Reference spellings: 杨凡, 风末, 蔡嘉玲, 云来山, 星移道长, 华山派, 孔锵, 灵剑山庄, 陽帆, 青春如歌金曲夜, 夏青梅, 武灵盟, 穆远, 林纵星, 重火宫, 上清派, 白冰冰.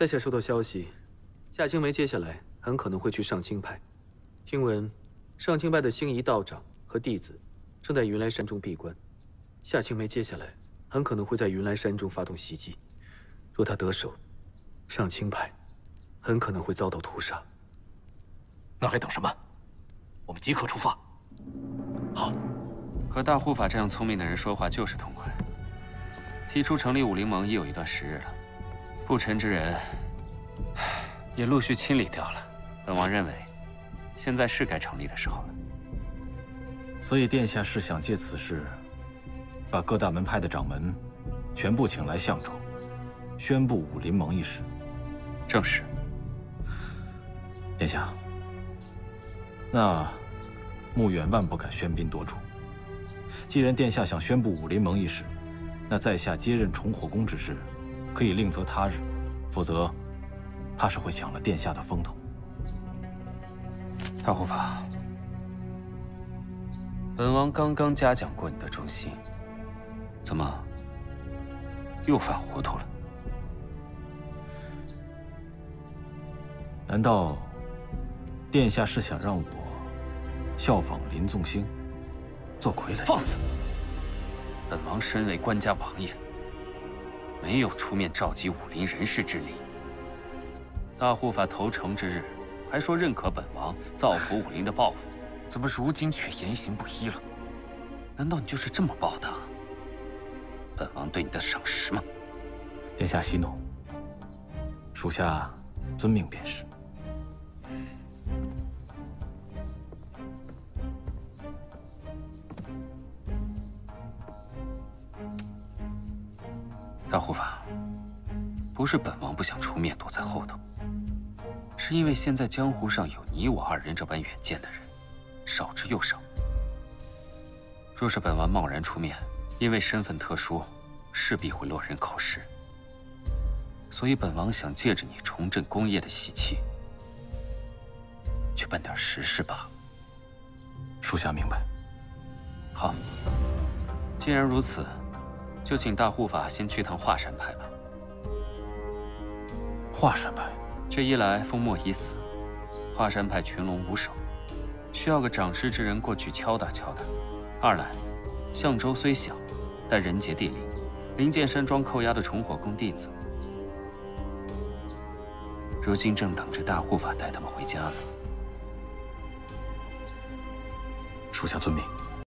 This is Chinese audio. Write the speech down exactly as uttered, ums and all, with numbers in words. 在下收到消息，夏青梅接下来很可能会去上清派。听闻上清派的星移道长和弟子正在云来山中闭关，夏青梅接下来很可能会在云来山中发动袭击。若他得手，上清派很可能会遭到屠杀。那还等什么？我们即刻出发。好。和大护法这样聪明的人说话就是痛快。提出成立武灵盟已有一段时日了，不臣之人也陆续清理掉了。本王认为，现在是该成立的时候了。所以殿下是想借此事，把各大门派的掌门全部请来相州，宣布武林盟一事。正是。殿下，那穆远万不敢喧宾夺主。既然殿下想宣布武林盟一事，那在下接任重火宫之事，可以另择他日，否则怕是会抢了殿下的风头。大护法，本王刚刚嘉奖过你的忠心，怎么又犯糊涂了？难道殿下是想让我效仿林纵星，做傀儡？放肆！本王身为官家王爷，没有出面召集武林人士之力。大护法投诚之日，还说认可本王造福武林的抱负，怎么如今却言行不一了？难道你就是这么报答本王对你的赏识吗？殿下息怒，属下遵命便是。大护法，不是本王不想出面躲在后头。是因为现在江湖上有你我二人这般远见的人，少之又少。若是本王贸然出面，因为身份特殊，势必会落人口实。所以本王想借着你重振功业的喜气，去办点实事吧。属下明白。好，既然如此，就请大护法先去趟华山派吧。华山派。这一来，风末已死，华山派群龙无首，需要个掌师之人过去敲打敲打；二来，相州虽小，但人杰地灵，灵剑山庄扣押的重火宫弟子，如今正等着大护法带他们回家了。属下遵命。